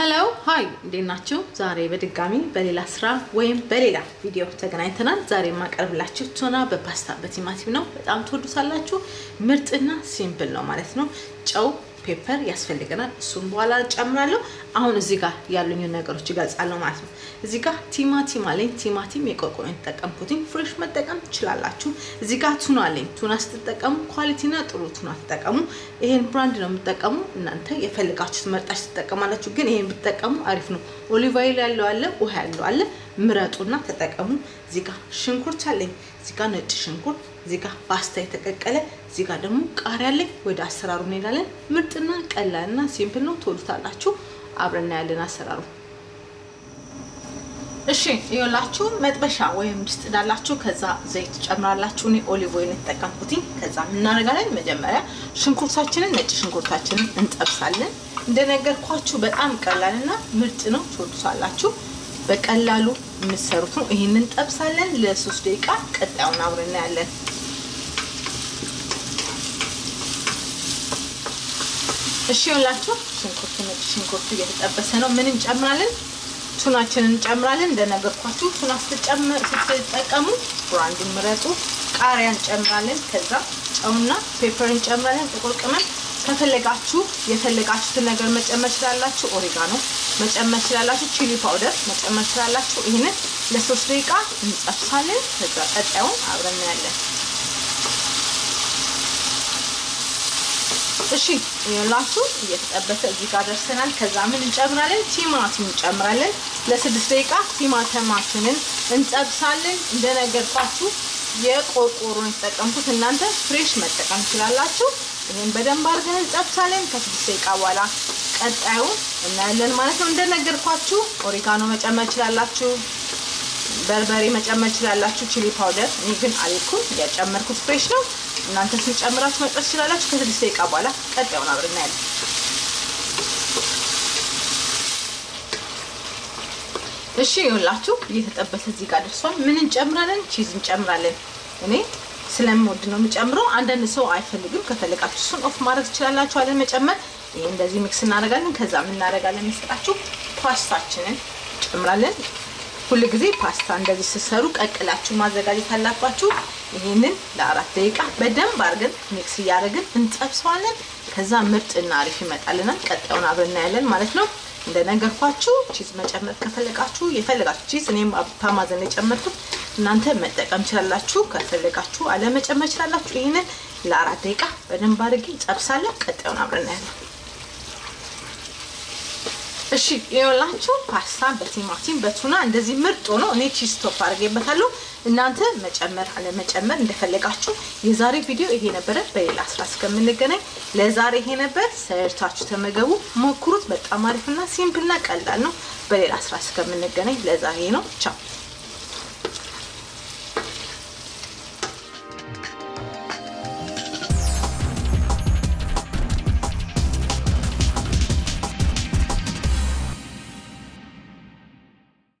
Hello, hi. Din nacho. Zare bedgami bellasra wein belila video taganaytana. Zare maqarablachu tuna be pasta betimatim no. Betam todusallachu. Mirtna simple no ማለት ነው. ጨው ፔፐር ያስፈልገናል እሱን በኋላ ጨምራለሁ አሁን እዚህ ጋር ያሉኝ ነገሮች ይጋጻለሁ ማለት ነው እዚህ ጋር ቲማቲም አለኝ ቲማቲም የቆቆን ተጠቀምኩኝ ፍሬሽ መጠቀም ትችላላችሁ እዚህ ጋር ቱና አለኝ ቱና ስትጠቀሙ ኳሊቲና ጥሩ ቱና ተጠቀሙ ይሄን ብራንድ ነው የምትጠቀሙ እናንተ የፈልጋችሁት መርጣችሁ ተጠቀማላችሁ ግን ይሄን ብትጠቀሙ አሪፍ ነው ኦሊቭ ኦይል ያለው አለ ውሃ ያለው አለ ምራጡና ተጠቀሙ እዚህ ጋር ሽንኩርት አለኝ እዚህ ጋር ነጭ ሽንኩርት Zika pasta የተቀቀለ ዚጋ ደግሞ ቃሪያ ላይ ወደ አሰራሩ እንይላለን ምርጥና ቀላልና ሲምፕል ነው ተወዱታላችሁ አብረና ያለን አሰራሩ እሺ ይወላችሁ መጥበሻ ወይም ድስት ዳላችሁ ከዛ ዘይት ጨምራላችሁ ኒ ኦሊቭ ኦይል ተጠቀምኩኝ ከዛ እናረጋለን መጀመሪያ ሽንኩርታችንን ነጭ ሽንኩርታችንን እንጠብሳለን እንደነገርኳችሁ በጣም ቀላልና ምርጥ ነው ተወዱታላችሁ በቀላሉ እንሰሩት ነው ይሄንን እንጠብሳለን ለ3 ደቂቃ ቀጣዩን አብረና ያለን እሺውላችሁ ሽንኩርት እየተጠበሰ ነው ምን እንጨምራለን ቱናችንን እንጨምራለን እንደነገርኳችሁ ቱና ስትጠቀሙ ብራንድ ምረጡ ቃሪያ እንጨምራለን ከዛ ጨውና ፔፐር እንጨምራለን ተቆርቀመን ከፈለጋችሁ የፈለጋችሁትን ነገር መጨመር ትችላላችሁ ኦሪጋኖ መጨመር ትችላላችሁ ቺሊ ፓውደር መጨመር ትችላላችሁ ይሄን ለ3 ደቂቃ እንጠብሳለን ከዛ ቀጣዩን አብረን እናያለን እሺ ይላችሁ እየተጠበሰ እዚህ ጋር ደርሰናል ከዛ ምን እንጨምራለን ቲማቲም እንጨምራለን ለ6 ደቂቃ ቲማቲማችንን እንጠብሳለን እንደነገርኳችሁ የቆቆሩን ተጠቀምኩት እናንተ ፍሬሽ መጠቀም ትችላላችሁ እኔን በደንብ አርገን እንጠብሳለን ከ6 ደቂቃ በኋላ ቀጣዩን እናያለን ማለት ነው እንደነገርኳችሁ ኦሪጋኖ መጨመር ትችላላችሁ በርበሬ መጨመር ትችላላችሁ ቺሊ ፓውደር ግን አልኩት ያጨመርኩት ፍሬሽ ነው እናንተ ሲጨምራችሁ መጥበስ ይችላልላችሁ ከዚህ ደቂቃ በኋላ ቀጣዩን አብረን ያለን እሺ ይላችሁ እየተጠበሰ እዚህ ጋር ደርሷል ምን እንጨምራለን ቺዝ እንጨምራለን እኔ ስለምወድ ነው የምጨምረው አንደን ሰው አይፈልግም ከፈለቃችሁ ሱን ኦፍ ማድረግ ይችላልላችሁ አለ መጨመር ይሄ እንደዚህ ሚክስ እናደርጋለን ከዛ ምን እናደርጋለን መስጣችሁ ፓስታችንን እንጨምራለን ሁሉ ጊዜ ፓስታ እንደዚህ ሲሰሩ ቀቅላችሁ ማዘጋጀት አላባችሁ ይሄንን ለ4 ደቂቃ በደንብ አርገን ሚክስ ያደርገን እንጠብሰዋለን ከዛ ምርጥና አሪፍ ይመጣልናል ቀጣዩን አብረና ያለን ማለት ነው እንደነገርኳችሁ ቺዝ መጨመር ከፈለቃችሁ የፈለጋችሁ ቺዝ እኔም ፓማዘን እየጨመርኩት እናንተ መጠቀም ትችላላችሁ ከፈለጋችሁ አለ መጨመር ትችላላችሁ ይሄንን ለ4 ደቂቃ በደንብ አርገን ጠብሳለን ቀጣዩን አብረና ያለን እሺ ይወላችሁ ፓስታ በቲማቲም በቱና እንደዚህ ምርጥ ነው እኔ ቺስ ቶፕ አርገበታለሁ እናንተ መጨመር አለ መጨመር እንደፈለጋችሁ የዛሬ ቪዲዮ ይሄ ነበር በሌላ 11 ከምንገናኝ ለዛሬ ይሄ ነበር ሰርታችሁ ተመገቡ ሞክሩት በጣም አሪፍና ሲምፕልና ቀላል ነው በሌላ 11 ከምንገናኝ ለዛሬ ነው ቻው